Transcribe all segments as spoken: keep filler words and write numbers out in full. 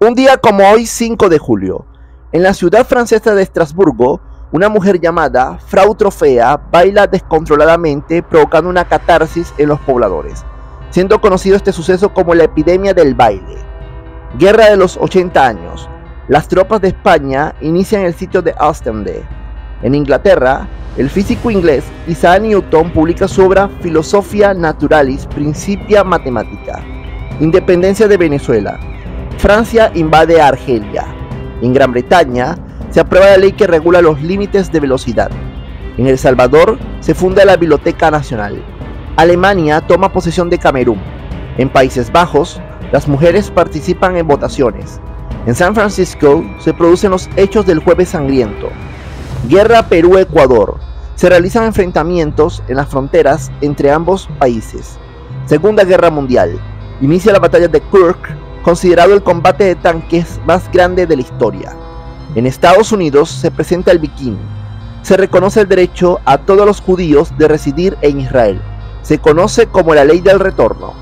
Un día como hoy, cinco de julio, en la ciudad francesa de Estrasburgo, una mujer llamada Frau Trofea baila descontroladamente, provocando una catarsis en los pobladores, siendo conocido este suceso como la epidemia del baile. Guerra de los ochenta años. Las tropas de España inician el sitio de Ostende. En Inglaterra, el físico inglés Isaac Newton publica su obra Philosophia Naturalis Principia Mathematica. Independencia de Venezuela. Francia invade a Argelia. En Gran Bretaña se aprueba la ley que regula los límites de velocidad. En El Salvador se funda la Biblioteca Nacional. Alemania toma posesión de Camerún. En Países Bajos, las mujeres participan en votaciones. En San Francisco se producen los hechos del Jueves Sangriento. Guerra Perú-Ecuador. Se realizan enfrentamientos en las fronteras entre ambos países. Segunda Guerra Mundial. Inicia la batalla de Kursk, considerado el combate de tanques más grande de la historia. En Estados Unidos se presenta el Bikín. Se reconoce el derecho a todos los judíos de residir en Israel. Se conoce como la Ley del Retorno.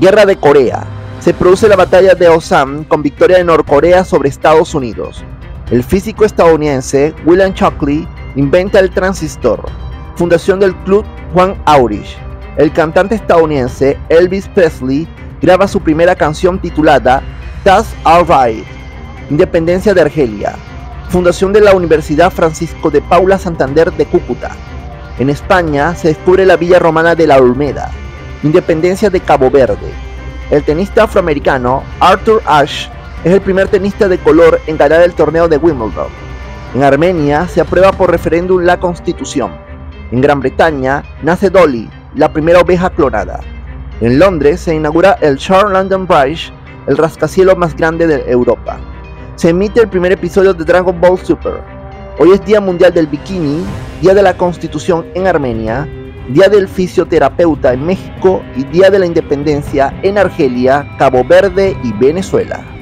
Guerra de Corea. Se produce la batalla de Osan con victoria de Norcorea sobre Estados Unidos. El físico estadounidense William Shockley inventa el transistor. Fundación del club Juan Aurich. El cantante estadounidense Elvis Presley graba su primera canción titulada Das Alright. Independencia de Argelia. Fundación de la Universidad Francisco de Paula Santander de Cúcuta. En España se descubre la Villa Romana de la Olmeda. Independencia de Cabo Verde. El tenista afroamericano Arthur Ashe es el primer tenista de color en ganar el torneo de Wimbledon. En Armenia se aprueba por referéndum la Constitución. En Gran Bretaña nace Dolly, la primera oveja clonada. En Londres se inaugura el Shard London Bridge, el rascacielos más grande de Europa. Se emite el primer episodio de Dragon Ball Super. Hoy es Día Mundial del Bikini, Día de la Constitución en Armenia, Día del Fisioterapeuta en México y Día de la Independencia en Argelia, Cabo Verde y Venezuela.